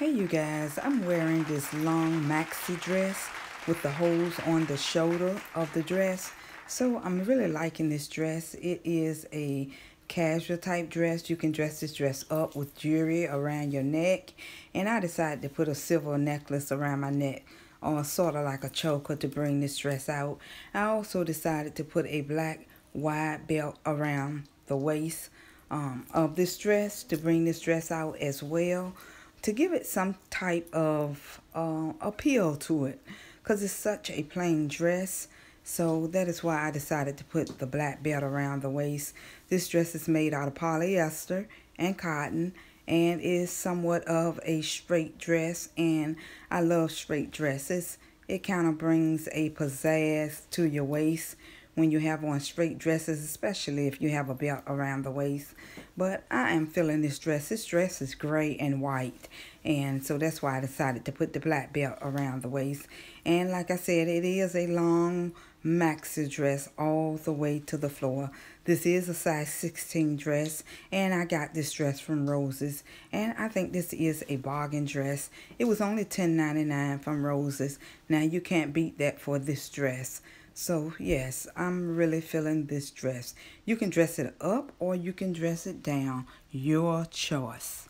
Hey you guys, I'm wearing this long maxi dress with the holes on the shoulder of the dress. So I'm really liking this dress. It is a casual type dress. You can dress this dress up with jewelry around your neck. And I decided to put a silver necklace around my neck, or sort of like a choker, to bring this dress out. I also decided to put a black wide belt around the waist of this dress to bring this dress out as well, to give it some type of appeal to it, because it's such a plain dress. So that is why I decided to put the black belt around the waist. This dress is made out of polyester and cotton, and is somewhat of a straight dress, and I love straight dresses. It kind of brings a pizzazz to your waist when you have on straight dresses, especially if you have a belt around the waist. But I am feeling this dress. This dress is gray and white, and so that's why I decided to put the black belt around the waist. And like I said, it is a long maxi dress all the way to the floor. This is a size 16 dress, and I got this dress from Roses, and I think this is a bargain dress. It was only $10.99 from Roses. Now you can't beat that for this dress. So yes, I'm really feeling this dress. You can dress it up or you can dress it down. Your choice.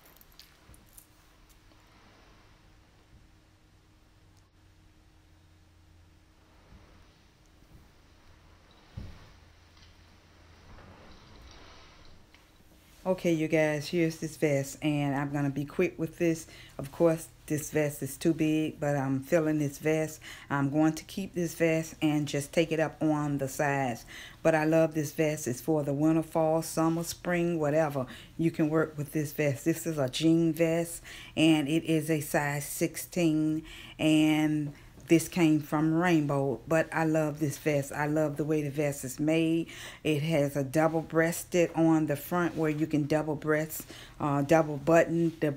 Okay, you guys, here's this vest, and I'm going to be quick with this. Of course, this vest is too big, but I'm feeling this vest. I'm going to keep this vest and just take it up on the sides. But I love this vest. It's for the winter, fall, summer, spring, whatever. You can work with this vest. This is a jean vest, and it is a size 16, and this came from Rainbow, but I love this vest. I love the way the vest is made. It has a double-breasted on the front where you can double button the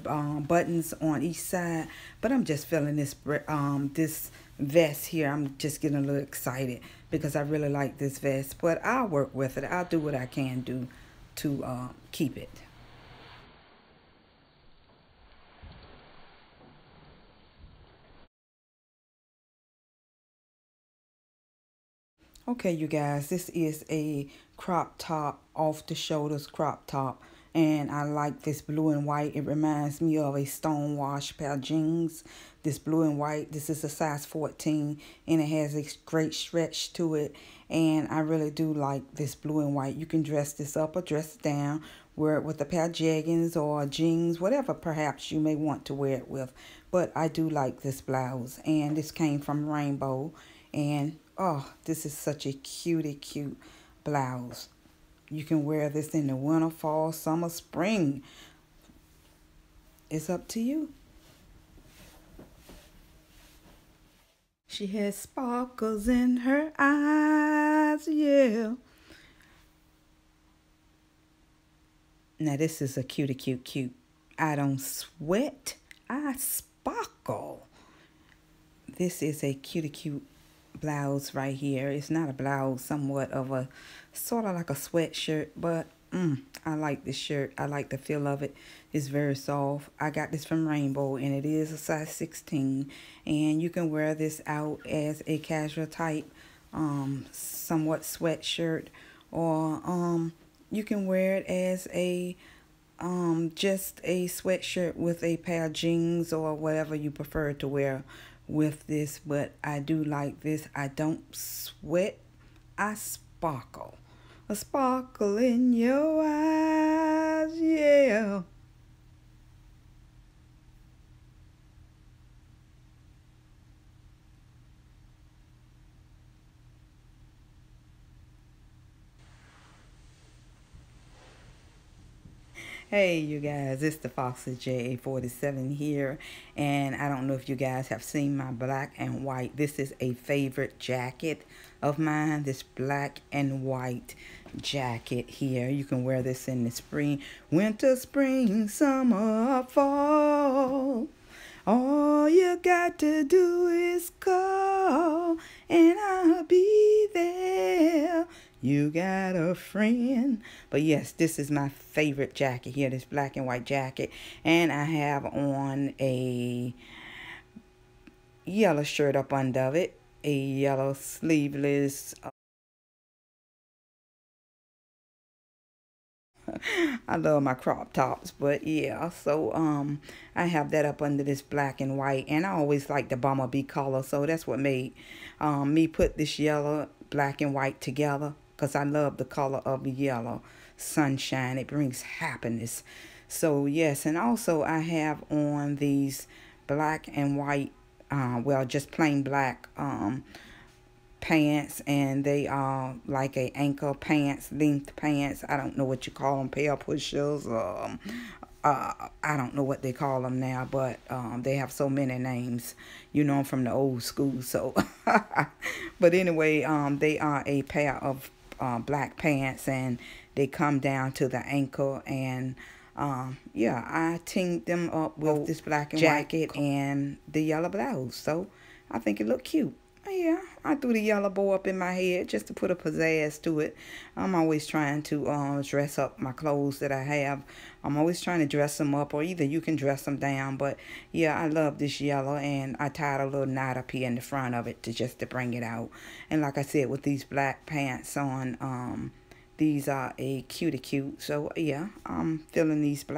buttons on each side. But I'm just feeling this this vest here. I'm just getting a little excited because I really like this vest. But I'll work with it. I'll do what I can do to keep it. Okay, you guys, this is a crop top, off the shoulders crop top, and I like this blue and white. It reminds me of a stone wash pair of jeans. This blue and white, this is a size 14, and it has a great stretch to it, and I really do like this blue and white. You can dress this up or dress it down. Wear it with a pair of jeggings or jeans, whatever perhaps you may want to wear it with. But I do like this blouse, and this came from Rainbow, and oh, this is such a cute blouse. You can wear this in the winter, fall, summer, spring. It's up to you. She has sparkles in her eyes, yeah. Now this is a cute. I don't sweat, I sparkle. This is a cute blouse right here. It's not a blouse, somewhat of a sort of like a sweatshirt, but I like this shirt. I like the feel of it. It's very soft. I got this from Rainbow, and it is a size 16, and you can wear this out as a casual type somewhat sweatshirt, or you can wear it as a just a sweatshirt with a pair of jeans or whatever you prefer to wear with this. But I do like this. I don't sweat, I sparkle. A sparkle in your eyes, yeah. Hey you guys, it's the FoxyJA47 here, and I don't know if you guys have seen my black and white. This is a favorite jacket of mine, this black and white jacket here. You can wear this in the spring, winter, spring, summer, fall. All you got to do is call, and I'll be there. You got a friend. But yes, this is my favorite jacket here, this black and white jacket. And I have on a yellow shirt up under it, a yellow sleeveless. I love my crop tops, but yeah, so I have that up under this black and white, and I always like the bomber bee color, so that's what made me put this yellow, black and white together, because I love the color of the yellow sunshine. It brings happiness. So yes, and also I have on these black and white, well, just plain black pants, and they are like a ankle pants, length pants. I don't know what you call them, pair pushers, I don't know what they call them now, but they have so many names, you know, I'm from the old school, so but anyway, they are a pair of black pants, and they come down to the ankle, and yeah, I teamed them up with this black and jacket and the yellow blouse, so I think it looked cute. Yeah, I threw the yellow bow up in my head just to put a pizzazz to it. I'm always trying to dress up my clothes that I have. I'm always trying to dress them up, or either you can dress them down. But yeah, I love this yellow, and I tied a little knot up here in the front of it just to bring it out. And like I said, with these black pants on, these are a cutie cute. So yeah, I'm feeling these black.